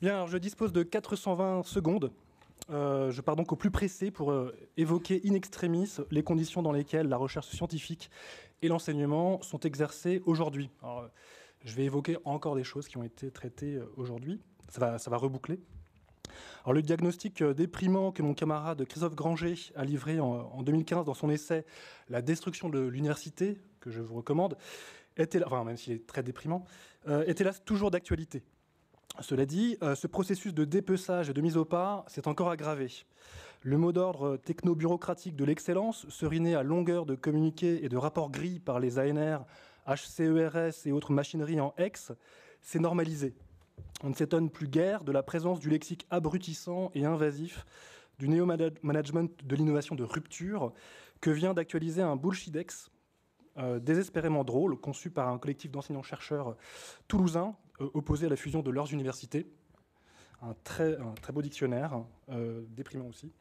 Bien, alors je dispose de 420 secondes. Je pars donc au plus pressé pour évoquer in extremis les conditions dans lesquelles la recherche scientifique et l'enseignement sont exercées aujourd'hui. Je vais évoquer encore des choses qui ont été traitées aujourd'hui. Ça va reboucler. Alors, le diagnostic déprimant que mon camarade Christophe Granger a livré en 2015 dans son essai « La destruction de l'université », que je vous recommande, était, enfin, même s'il est très déprimant, est hélas toujours d'actualité. Cela dit, ce processus de dépeçage et de mise au pas s'est encore aggravé. Le mot d'ordre techno-bureaucratique de l'excellence, seriné à longueur de communiqués et de rapports gris par les ANR, HCERES et autres machineries en X, s'est normalisé. On ne s'étonne plus guère de la présence du lexique abrutissant et invasif, du néo-management de l'innovation de rupture, que vient d'actualiser un bullshidex désespérément drôle, conçu par un collectif d'enseignants-chercheurs toulousains, opposé à la fusion de leurs universités. Un très beau dictionnaire, déprimant aussi.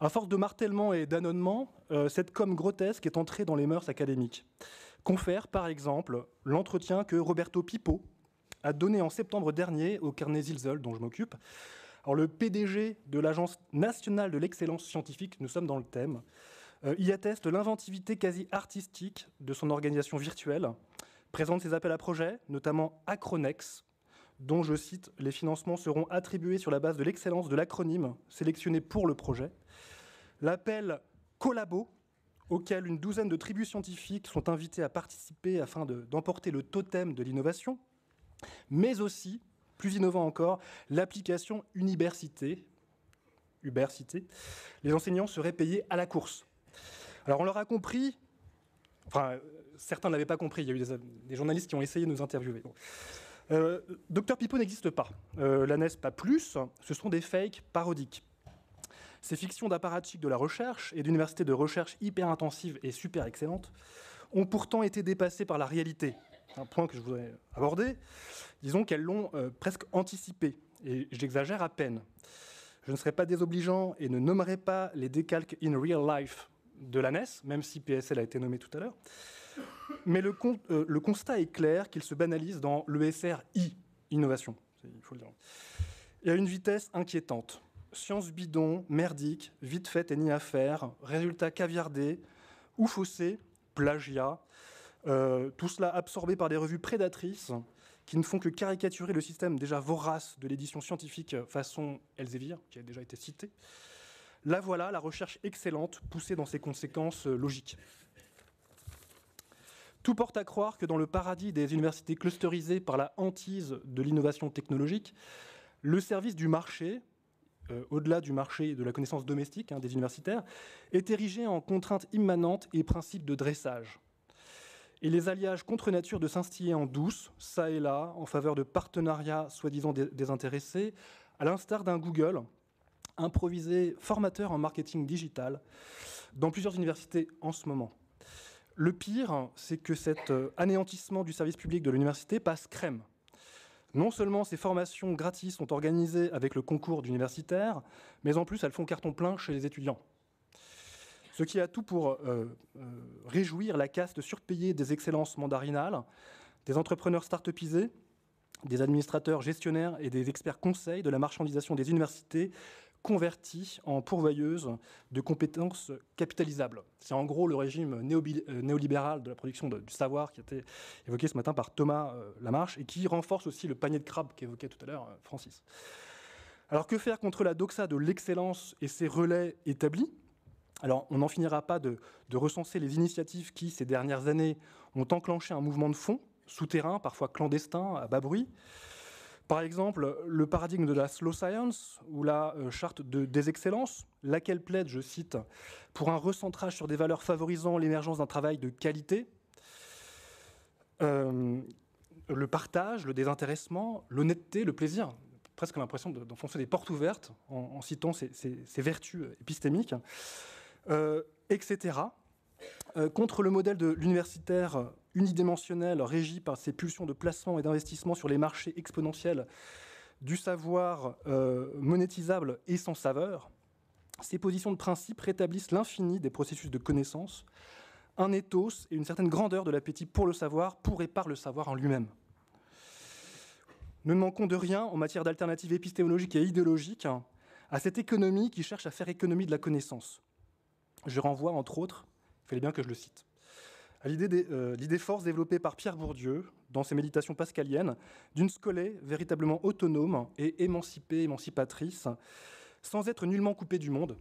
À force de martèlement et d'annonnement, cette com grotesque est entrée dans les mœurs académiques. Confère, par exemple, l'entretien que Roberto Pippo a donné en septembre dernier au Carnet Zilzel, dont je m'occupe. Alors, le PDG de l'Agence nationale de l'excellence scientifique, nous sommes dans le thème, y atteste l'inventivité quasi artistique de son organisation virtuelle, présente ses appels à projets, notamment Acronex, dont, je cite, les financements seront attribués sur la base de l'excellence de l'acronyme sélectionné pour le projet. L'appel Collabo, auquel une douzaine de tribus scientifiques sont invitées à participer afin d'emporter le totem de l'innovation, mais aussi, plus innovant encore, l'application Ubercité. Les enseignants seraient payés à la course. Alors, on leur a compris, enfin, certains ne l'avaient pas compris, il y a eu des journalistes qui ont essayé de nous interviewer. Docteur Pippo n'existe pas, la NES pas plus, ce sont des fakes parodiques. Ces fictions d'apparatchiks de la recherche et d'universités de recherche hyper intensives et super excellentes ont pourtant été dépassées par la réalité. Un point que je voudrais aborder, disons qu'elles l'ont presque anticipé, et j'exagère à peine. Je ne serai pas désobligeant et ne nommerai pas les décalques in real life de l'ANES, même si PSL a été nommé tout à l'heure. Mais le constat est clair qu'il se banalise dans l'ESRI, innovation, il faut le dire, et à une vitesse inquiétante. Science bidon, merdique, vite faite et ni à faire, résultats caviardés ou faussés, plagiat, tout cela absorbé par des revues prédatrices qui ne font que caricaturer le système déjà vorace de l'édition scientifique façon Elsevier, qui a déjà été citée. Là voilà la recherche excellente poussée dans ses conséquences logiques. Tout porte à croire que dans le paradis des universités clusterisées par la hantise de l'innovation technologique, le service du marché, au-delà du marché de la connaissance domestique des universitaires, est érigé en contrainte immanente et principe de dressage. Et les alliages contre nature de s'instiller en douce, ça et là, en faveur de partenariats soi-disant désintéressés, à l'instar d'un Google, improvisé formateur en marketing digital, dans plusieurs universités en ce moment. Le pire, c'est que cet anéantissement du service public de l'université passe crème. Non seulement ces formations gratis sont organisées avec le concours d'universitaires, mais en plus elles font carton plein chez les étudiants. Ce qui a tout pour réjouir la caste surpayée des excellences mandarinales, des entrepreneurs start-upisés, des administrateurs gestionnaires et des experts conseils de la marchandisation des universités convertis en pourvoyeuses de compétences capitalisables. C'est en gros le régime néolibéral de la production du savoir qui a été évoqué ce matin par Thomas Lamarche et qui renforce aussi le panier de crabes qu'évoquait tout à l'heure Francis. Alors, que faire contre la doxa de l'excellence et ses relais établis? Alors, on n'en finira pas de recenser les initiatives qui, ces dernières années, ont enclenché un mouvement de fond, souterrain, parfois clandestin, à bas bruit. Par exemple, le paradigme de la slow science ou la charte des excellences, laquelle plaide, je cite, pour un recentrage sur des valeurs favorisant l'émergence d'un travail de qualité, le partage, le désintéressement, l'honnêteté, le plaisir. Presque l'impression d'enfoncer des portes ouvertes en citant ces vertus épistémiques, etc. Contre le modèle de l'universitaire unidimensionnel régi par ses pulsions de placement et d'investissement sur les marchés exponentiels du savoir monétisable et sans saveur, ces positions de principe rétablissent l'infini des processus de connaissance, un ethos et une certaine grandeur de l'appétit pour le savoir, pour et par le savoir en lui-même. Nous ne manquons de rien en matière d'alternatives épistémologiques et idéologiques à cette économie qui cherche à faire économie de la connaissance. Je renvoie, entre autres, il fallait bien que je le cite, à l'idée force développée par Pierre Bourdieu dans ses méditations pascaliennes d'une scolée véritablement autonome et émancipée, émancipatrice, sans être nullement coupée du monde,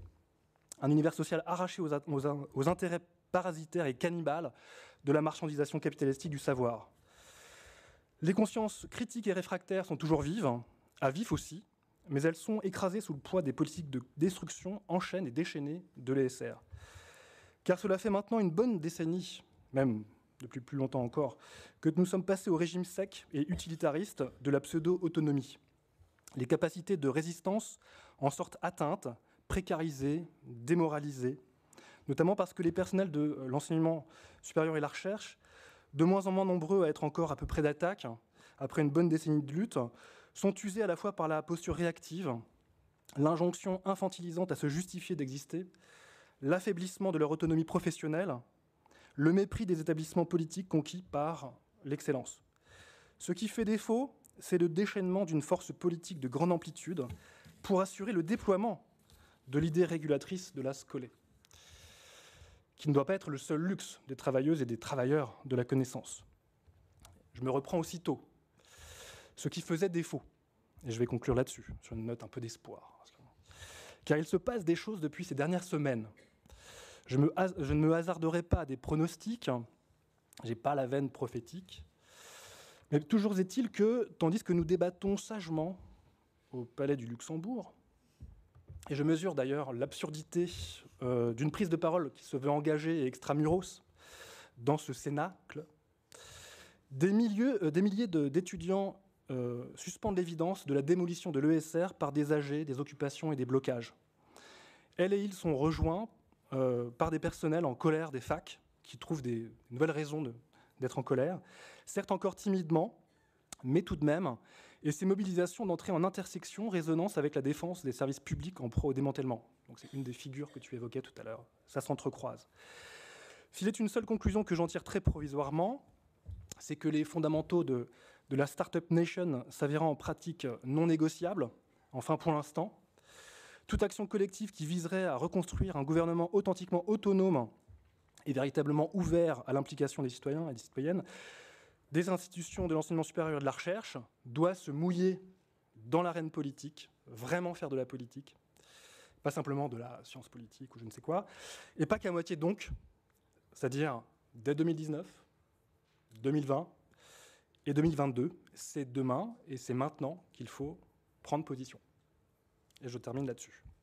un univers social arraché aux intérêts parasitaires et cannibales de la marchandisation capitalistique du savoir. Les consciences critiques et réfractaires sont toujours vives, à vif aussi, mais elles sont écrasées sous le poids des politiques de destruction en chaîne et déchaînées de l'ESR. Car cela fait maintenant une bonne décennie, même depuis plus longtemps encore, que nous sommes passés au régime sec et utilitariste de la pseudo-autonomie. Les capacités de résistance en sortent atteintes, précarisées, démoralisées, notamment parce que les personnels de l'enseignement supérieur et la recherche, de moins en moins nombreux à être encore à peu près d'attaque, après une bonne décennie de lutte, sont usés à la fois par la posture réactive, l'injonction infantilisante à se justifier d'exister, l'affaiblissement de leur autonomie professionnelle, le mépris des établissements politiques conquis par l'excellence. Ce qui fait défaut, c'est le déchaînement d'une force politique de grande amplitude pour assurer le déploiement de l'idée régulatrice de la scolée, qui ne doit pas être le seul luxe des travailleuses et des travailleurs de la connaissance. Je me reprends aussitôt. Ce qui faisait défaut, et je vais conclure là-dessus, sur une note un peu d'espoir, car il se passe des choses depuis ces dernières semaines. Je ne me hasarderai pas à des pronostics, je n'ai pas la veine prophétique, mais toujours est-il que, tandis que nous débattons sagement au Palais du Luxembourg, et je mesure d'ailleurs l'absurdité d'une prise de parole qui se veut engagée et extramuros dans ce cénacle, des milliers d'étudiants suspendent l'évidence de la démolition de l'ESR par des AG, des occupations et des blocages. Elles et ils sont rejoints par des personnels en colère des facs qui trouvent des nouvelles raisons d'être en colère, certes encore timidement, mais tout de même, et ces mobilisations d'entrée en intersection, résonance avec la défense des services publics en pro au démantèlement. Donc c'est une des figures que tu évoquais tout à l'heure, ça s'entrecroise. S'il est une seule conclusion que j'en tire très provisoirement, c'est que les fondamentaux de la Startup Nation s'avérant en pratique non négociable, enfin pour l'instant, toute action collective qui viserait à reconstruire un gouvernement authentiquement autonome et véritablement ouvert à l'implication des citoyens et des citoyennes, des institutions de l'enseignement supérieur et de la recherche doit se mouiller dans l'arène politique, vraiment faire de la politique, pas simplement de la science politique ou je ne sais quoi, et pas qu'à moitié donc, c'est-à-dire dès 2019, 2020 et 2022, c'est demain et c'est maintenant qu'il faut prendre position. Et je termine là-dessus.